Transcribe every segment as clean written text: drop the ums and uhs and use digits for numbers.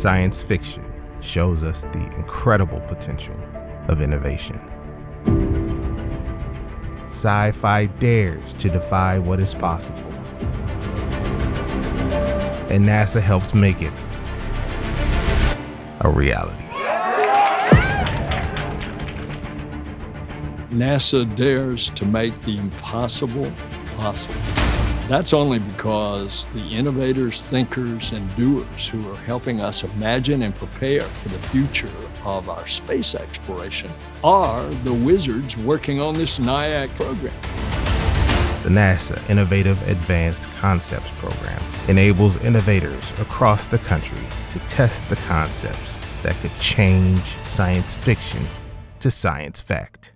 Science fiction shows us the incredible potential of innovation. Sci-fi dares to defy what is possible, and NASA helps make it a reality. NASA dares to make the impossible possible. That's only because the innovators, thinkers, and doers who are helping us imagine and prepare for the future of our space exploration are the wizards working on this NIAC program. The NASA Innovative Advanced Concepts Program enables innovators across the country to test the concepts that could change science fiction to science fact.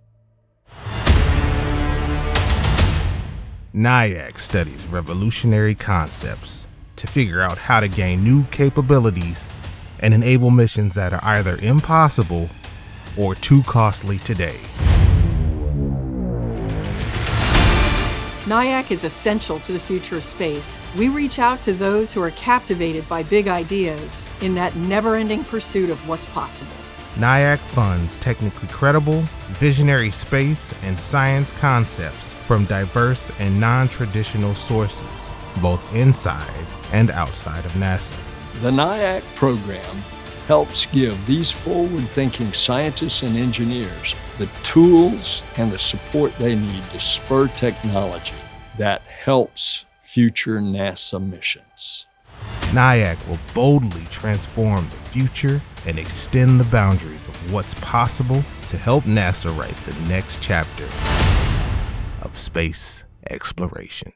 NIAC studies revolutionary concepts to figure out how to gain new capabilities and enable missions that are either impossible or too costly today. NIAC is essential to the future of space. We reach out to those who are captivated by big ideas in that never-ending pursuit of what's possible. NIAC funds technically credible, visionary space and science concepts from diverse and non-traditional sources, both inside and outside of NASA. The NIAC program helps give these forward-thinking scientists and engineers the tools and the support they need to spur technology that helps future NASA missions. NIAC will boldly transform the future and extend the boundaries of what's possible to help NASA write the next chapter of space exploration.